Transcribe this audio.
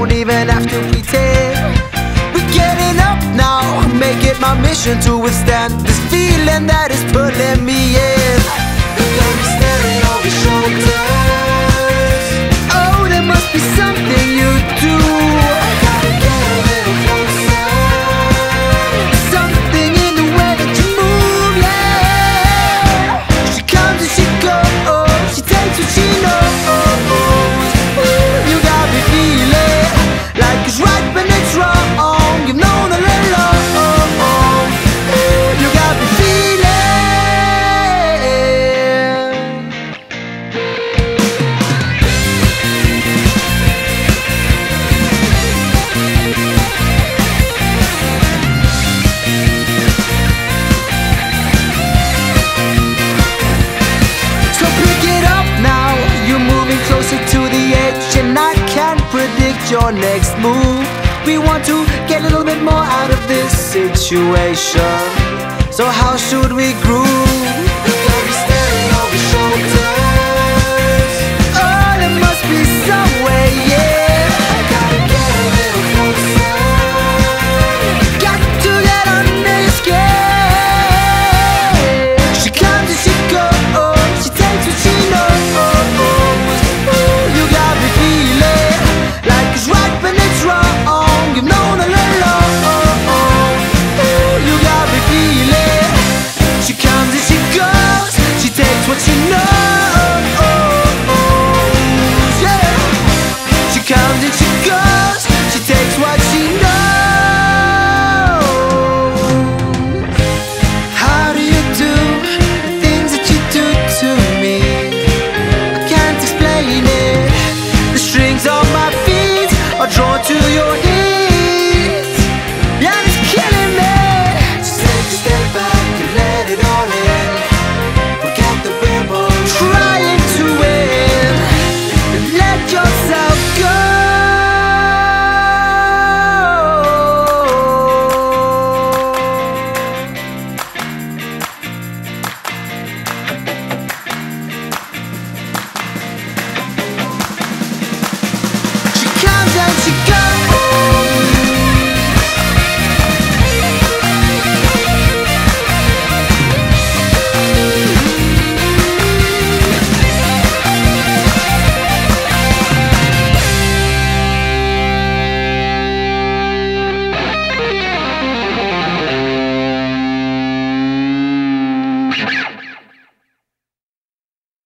don't even have to pretend. We're getting up now, make it my mission to withstand this feeling that is pulling me in. Don't be staring over your shoulders. Oh, there must be something you do. I gotta get a little closer. Something in the way that you move, yeah. She comes and she goes, she takes what she knows. Your next move, we want to get a little bit more out of this situation. So how should we groove? Don't be staring over your shoulders. Oh, there must be some way, yeah. I gotta get a little closer. Got to get under your skin. She comes and she goes, she takes what she knows. You got me feeling like it's right when it's wrong. You've known all along. You got me feeling. She comes and she goes, she takes what she knows. Yeah. She comes and she